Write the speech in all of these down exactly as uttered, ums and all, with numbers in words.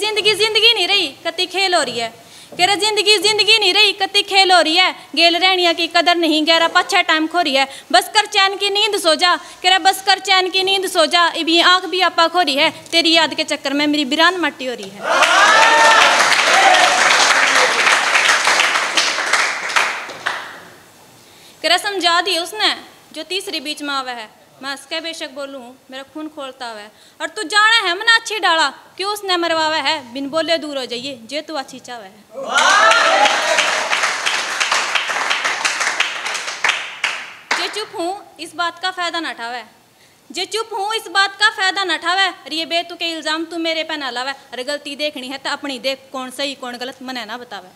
जिंदगी जिंदगी नहीं रही कति खेल हो रही है। कह रहे जिंदगी जिंदगी नहीं रही कति खेल हो रही है। गेल रहनिया की कदर नहीं गहरा पाछा टाइम खो रही है। बस कर चैन की नींद सो जा। कह रहा बस कर चैन की नींद सो जा। इबी आँख भी आपा खो रही है। तेरी याद के चक्कर में मेरी बिरान मट्टी हो रही है। कह समझा दिए उसने जो तीसरी बीच में आवा है। मैं उसके बेशक बोलूँ मेरा खून खोलता हुआ है। और तू जाना है मना अच्छी डाला क्यों उसने मरवावा है। बिन बोले दूर हो जाइए जे तू अच्छी चावा है। जे चुप हूँ इस बात का फायदा न उठावे। जे चुप हूँ इस बात का फायदा न उठावे। अरे ये बेतु के इल्ज़ाम तू मेरे पे ना लावे। अरे गलती देखनी है तो अपनी देख कौन सही कौन गलत मने ना बतावे।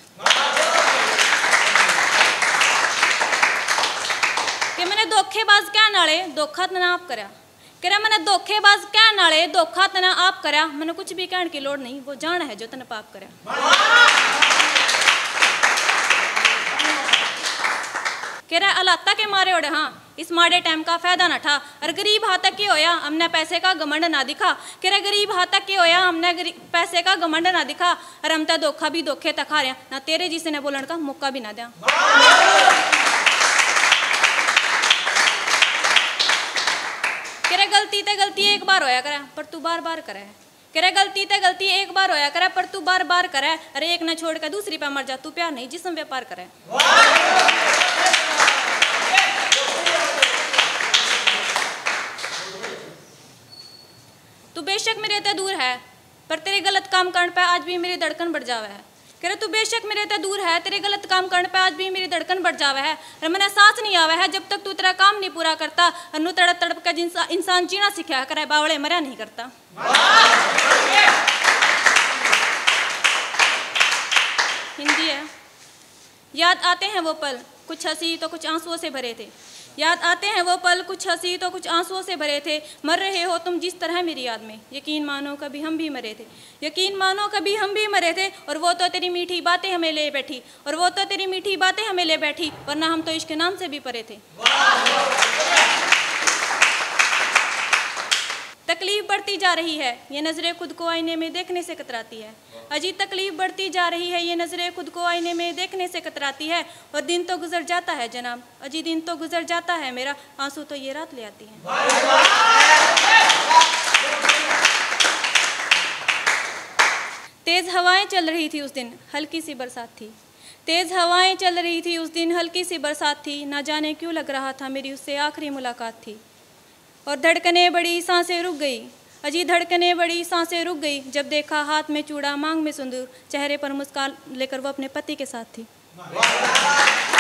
कि मैंने धोखेबाज कहने वाले धोखा तना आप कराया। कह रहा मैंने धोखेबाज कहने वाले धोखा तना आप कराया। मैंने कुछ भी कहने की लोड़ नहीं वो जान है जो तने पाप कराया। कह रहा अलाता के मारे ओढ़े हाँ इस माड़े टाइम का फायदा न था। और गरीब हाथा की होया हमने पैसे का घमंड ना दिखा। कह रहा गरीब हाथा की होया हमने पैसे का घमंड ना दिखा। और हम तो धोखा भी धोखे तक खा रहे ना तेरे जिसे ने बोलने का मौका भी ना दिया। करे गलती ते गलती एक बार होया करे पर तू बार बार करे। करे गलती ते गलती एक बार होया करे पर तू बार बार करे। अरे एक ना छोड़ कर दूसरी पे मर जा। तू प्यार नहीं जिस्म व्यापार करे। तू बेशक मेरे ते दूर है पर तेरे गलत काम करने पे आज भी मेरी धड़कन बढ़ जावे है। कह रहे तू बेशक मेरे ते दूर है तेरे गलत काम करने पे आज भी मेरी धड़कन बढ़ जावे है। और मैंने सांस नहीं आवे है जब तक तू तेरा काम नहीं पूरा करता। अनु तड़प तड़प का जिनसा इंसान जीना सीखा करे बावड़े मरा नहीं करता। हिंदी है। याद आते हैं वो पल कुछ हंसी तो कुछ आंसुओं से भरे थे। याद आते हैं वो पल कुछ हंसी तो कुछ आंसुओं से भरे थे। मर रहे हो तुम जिस तरह मेरी याद में यकीन मानो कभी हम भी मरे थे। यकीन मानो कभी हम भी मरे थे। और वो तो तेरी मीठी बातें हमें ले बैठी। और वो तो तेरी मीठी बातें हमें ले बैठी। वरना हम तो इश्क नाम से भी परे थे। तकलीफ बढ़ती जा रही है ये नज़रें खुद को आईने में देखने से कतराती है। अजीब तकलीफ बढ़ती जा रही है ये नज़रें खुद को आईने में देखने से कतराती है। और दिन तो गुजर जाता है जनाब अजी दिन तो गुजर जाता है मेरा। आंसू तो ये रात ले आती है। तेज़ हवाएं चल रही थी उस दिन हल्की सी बरसात थी। तेज़ हवाएं चल रही थी उस दिन हल्की सी बरसात थी। ना जाने क्यों लग रहा था मेरी उससे आखिरी मुलाकात थी। और धड़कने बड़ी सांसें रुक गई। अजी धड़कने बड़ी सांसें रुक गई। जब देखा हाथ में चूड़ा मांग में सिंदूर चेहरे पर मुस्कान लेकर वो अपने पति के साथ थी।